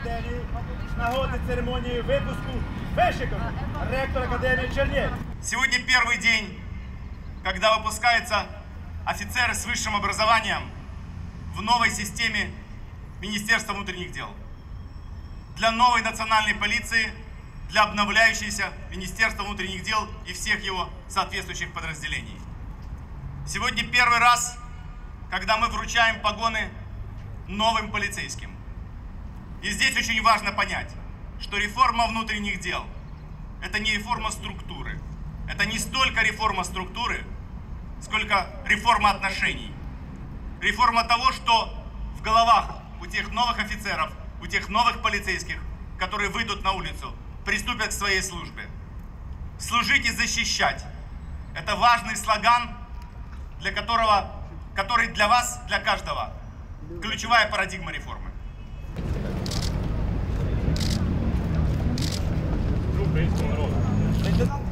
академії с нагоды церемонии выпуску Вещикова, ректора Академии Чернев. Сегодня первый день, когда выпускаются офицеры с высшим образованием в новой системе Министерства внутренних дел. Для новой национальной полиции, для обновляющейся Министерства внутренних дел и всех его соответствующих подразделений. Сегодня первый раз, когда мы вручаем погоны новым полицейским. И здесь очень важно понять, что реформа внутренних дел – это не реформа структуры. Это не столько реформа структуры, сколько реформа отношений. Реформа того, что в головах у тех новых офицеров, у тех новых полицейских, которые выйдут на улицу, приступят к своей службе. Служить и защищать – это важный слоган, который для вас, для каждого, ключевая парадигма реформы. Украинского народа.